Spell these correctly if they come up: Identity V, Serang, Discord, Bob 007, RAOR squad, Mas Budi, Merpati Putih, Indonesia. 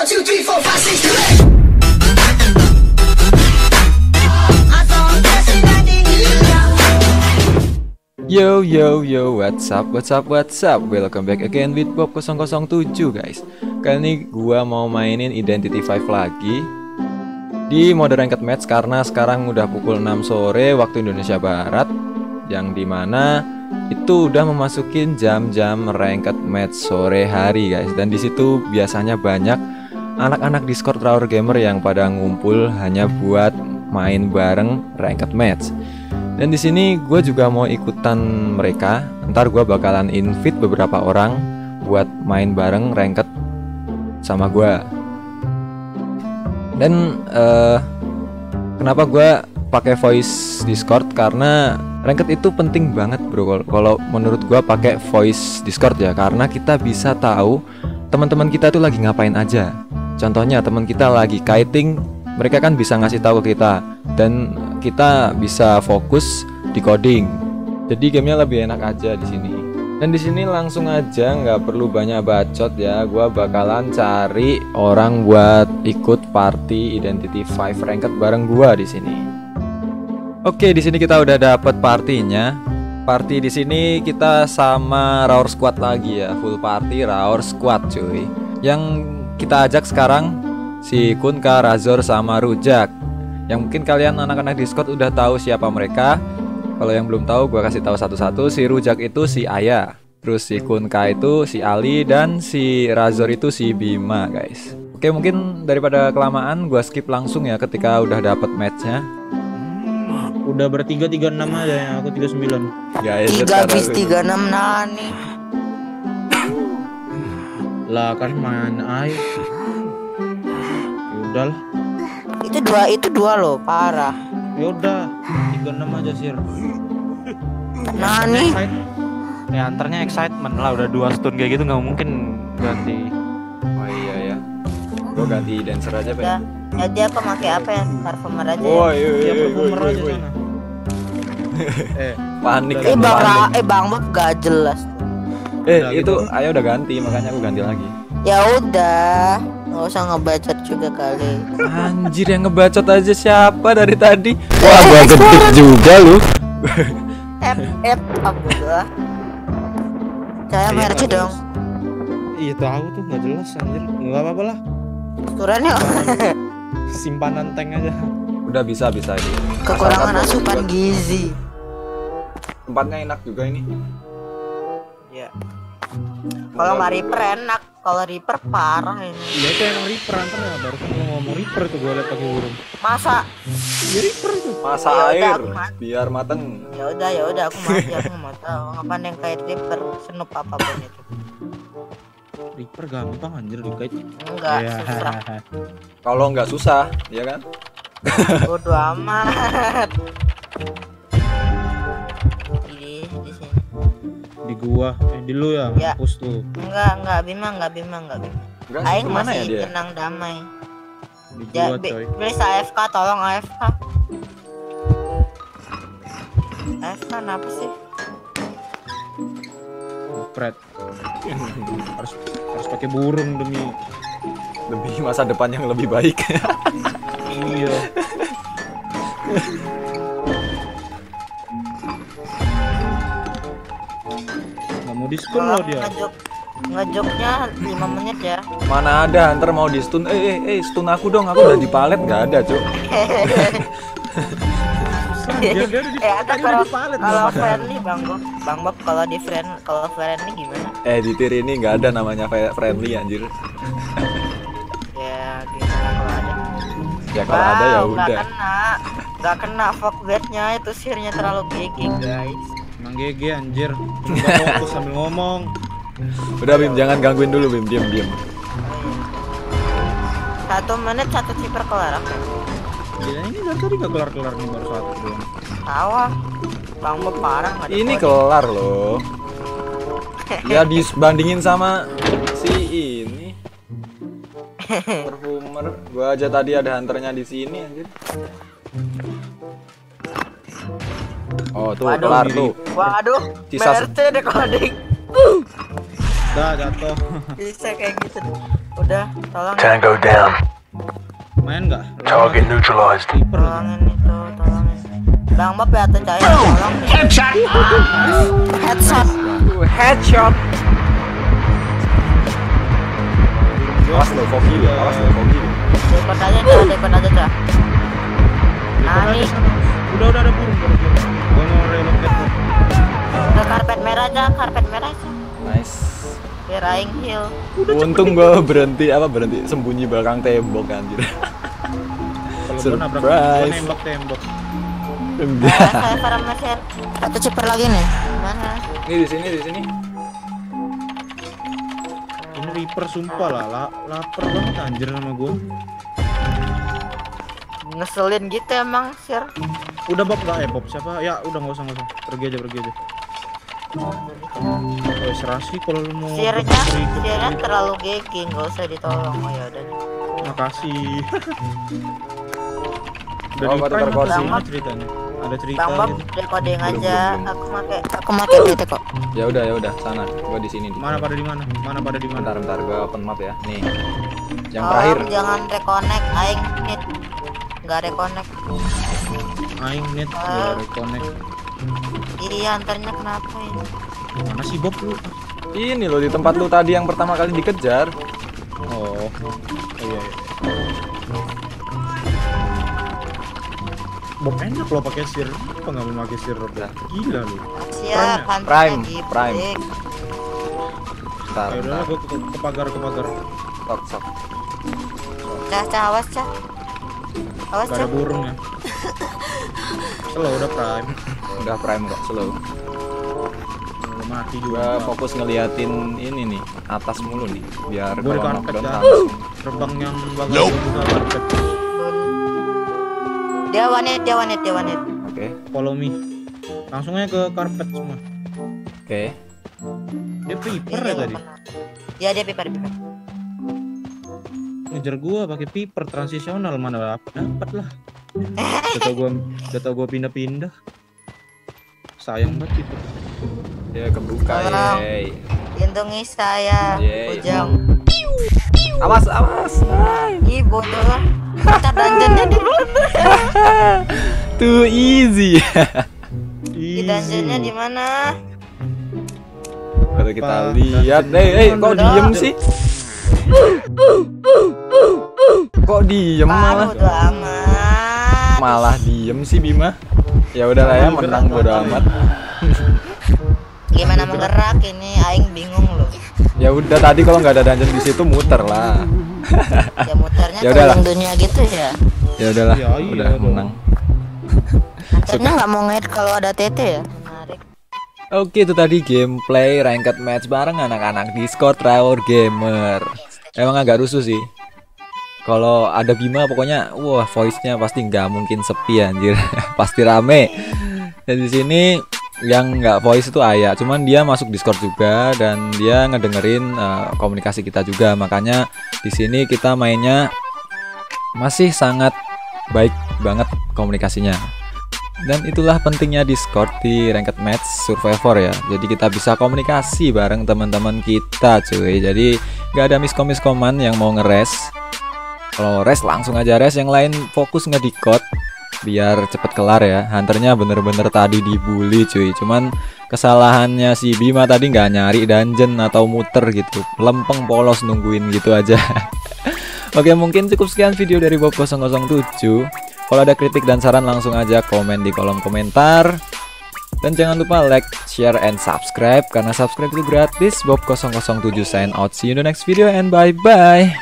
Yo yo yo, what's up, welcome back again with Bob 007 guys. Kali ini gua mau mainin Identity V lagi di mode ranked match karena sekarang udah pukul 6 sore waktu Indonesia Barat, yang dimana itu udah memasukin jam-jam ranked match sore hari guys. Dan disitu biasanya banyak anak-anak Discord RAOR gamer yang pada ngumpul hanya buat main bareng ranked match. Dan di sini gue juga mau ikutan mereka. Ntar gue bakalan invite beberapa orang buat main bareng ranked sama gue. Dan kenapa gue pakai voice Discord? Karena ranked itu penting banget bro. Kalau menurut gue pakai voice Discord ya, karena kita bisa tahu teman-teman kita tuh lagi ngapain aja. Contohnya teman kita lagi kiting, mereka kan bisa ngasih tahu ke kita dan kita bisa fokus di coding. Jadi gamenya lebih enak aja di sini. Dan di sini langsung aja, nggak perlu banyak bacot ya. Gua bakalan cari orang buat ikut party Identity V ranked bareng gua di sini. Oke, di sini kita udah dapet partinya. Party di sini kita sama RAOR squad lagi ya, full party RAOR squad cuy. Yang kita ajak sekarang si Kunka, Razor sama Rujak. Yang mungkin kalian anak-anak Discord udah tahu siapa mereka. Kalau yang belum tahu gua kasih tahu satu-satu. Si Rujak itu si Ayah, terus si Kunka itu si Ali, dan si Razor itu si Bima guys. Oke, mungkin daripada kelamaan gua skip langsung ya ketika udah dapet matchnya. Udah bertiga 36 aja ya, aku 39. Guys, 3 bis 36 nani. Lah kan main ay. Udah lah. Itu dua loh, parah. Ya udah, 36 aja sir. Nah nih. Ya antarnya excitement lah, udah 2 stun kayak gitu nggak mungkin ganti. Oh iya ya. Gua ganti dancer aja pak. Ya dia pakai apa ya? Performer aja. Oh iya iya iya. Panik kan. Bang Bob gak jelas. Itu ayo udah ganti, makanya aku ganti lagi. Ya udah, nggak usah ngebacot juga kali. Anjir, yang ngebacot aja siapa dari tadi? Wah, gua gedik juga lu. Aku lah. Saya merci dong. Iya tahu tuh nggak jelas anjir. Nggak apa-apa lah. Aturannya simpanan tank aja. Udah bisa ini. Kekurangan asupan gizi. Tempatnya enak juga ini. Iya. Kalau nggak Reaper enak, kalau Reaper parah ini. Iya itu yang Reaper, ntar ya barusan gue ngomong Reaper tuh gue liat pake burung. Masa? Ya Reaper tuh. Masa air, biar mateng. Ya udah aku mati, aku mau tau ngapain yang kait Reaper, senup apapun itu. Reaper gampang anjir dikait. Enggak, ya. Susah. Kalau nggak susah, ya kan? Bodo amat. Di gua di lu ya, ya. Hapus tuh enggak Bima aing masih ya tenang damai di gua ya, coy. Please AFK, tolong AFK kenapa sih? Pret harus pakai burung demi masa depan yang lebih baik. Iya. Mau di-stun lo dia. Ngejoknya 5 menit ya. Mana ada, ntar mau di-stun. Stun aku dong, aku udah di palet nggak ada, Cuk. Kalau friendly Bang Bob kalau di friend, kalau friendly gimana? Di tier ini nggak ada namanya friendly anjir. Ya, gimana kalau ada? Ya kalau ada ya udah. Nggak kena fuck bait-nya, itu sirnya terlalu giging, guys. Emang GG anjir, fokus sambil ngomong. Udah Bim, jangan gangguin dulu Bim, diam. 1 menit 1 ciper kelar. Ya ini dari tadi gak kelar nih, baru 1 doang. Tahu ah, Bang Bob parah nggak? Ini kelar loh. Ya disbandingin sama si ini. Perfumer, gua aja tadi ada hunternya di sini anjir. Oh tuh, waduh, kelar tuh. Waduh, merce decoding. Dah jatuh. Bisa kayak gitu. Udah, tolong. Tango down. Main enggak? Target neutralized. Tolongin itu, tolongin. Bang Bob ya, atau cahaya, tolong. Headshot. Headshot. Headshot. Awas lo, kok gila, awas lo, kok gila. Dekot aja, cah, dekot aja, cah. Narik. Udah ada burung. Gua mau relocate. Ke karpet merah aja, karpet merah aja. Nice. Raing hill. Untung gua berhenti sembunyi belakang tembok anjir. Surprise. Tembok. Saya para mesin. Satu ceper lagi nih. Mana? Ini di sini. Ini Reaper sumpah lah, lapar banget anjir sama gua. Ngeselin gitu emang, Sir. Udah Bob enggak ya, Bob? Siapa? Ya udah enggak usah. Pergi aja. Serasi kalau lu mau sirnya terlalu geki, nggak usah ditolong. Oh ya udah, makasih. Oh, ceritanya ada cerita Bang Bob, dekodeng aja. Aku pakai gitu kok. Ya udah sana, gua di sini. Mana pada di mana? Bentar gua open map ya. Nih. Yang terakhir. Jangan reconnect, aing need. Enggak reconnect. Aing need enggak reconnect. Iya, antarnya kenapa ini? Mana sih Bob lu? Ini lo di tempat lu tadi yang pertama kali dikejar. Oh. Iya. Bob enak lo pakai sir. Apa enggak mau pakai sir? Gila lu. Siap, prime. Entar. Ya udah, gua ke pagar. Sok. Cah, awas, Cah. Awas, Cah. Ada burung ya. Slow, udah prime enggak slow. Mati juga. Fokus ngeliatin ini nih, atas mulu nih, biar kalau knockdown langsung. Terbang yang bagus juga karpet. Dia wanit. Oke. Follow me. Langsungnya ke karpet semua. Oke. Dia piper ya tadi. Ya dia piper. Ngejar gua pakai piper transisional, mana dapat lah. Udah tau gua pindah-pindah. Sayang banget itu. Ya kebuka ye. Lindungi saya, Ujang. Awas. Ih bodoh. Kita dungeonnya di mana? Too easy. Di dungeonnya di mana? Kalau kita lihat, kok diem sih? Kok diem malah diem sih Bima. Ya udahlah ya, menang bodo amat. Gimana menggerak ini, aing bingung loh. Ya udah, tadi kalau nggak ada dungeon di situ muter lah. Ya muternya keliling dunia gitu ya. Ya udahlah, udah menang. Akhirnya nggak mau ngait kalau ada TT ya. Menarik. Oke, itu tadi gameplay ranked match bareng anak-anak Discord RAOR Gamer. Emang agak rusuh sih. Kalau ada Bima pokoknya wah, voice-nya pasti nggak mungkin sepi anjir. Pasti rame. Dan di sini yang nggak voice itu Ayah, cuman dia masuk Discord juga dan dia ngedengerin komunikasi kita juga. Makanya di sini kita mainnya masih sangat baik banget komunikasinya. Dan itulah pentingnya Discord di Ranked Match Survivor ya. Jadi kita bisa komunikasi bareng teman-teman kita cuy. Jadi nggak ada miskom-miskoman yang mau ngeres. Kalau res langsung aja res, yang lain fokus ngedikot biar cepet kelar ya. Hunternya bener-bener tadi dibully cuy, cuman kesalahannya si Bima tadi nggak nyari dungeon atau muter gitu, lempeng polos nungguin gitu aja. Oke, mungkin cukup sekian video dari Bob 007. Kalau ada kritik dan saran langsung aja komen di kolom komentar. Dan jangan lupa like, share, and subscribe karena subscribe itu gratis. Bob 007 sign out, see you in the next video and bye-bye.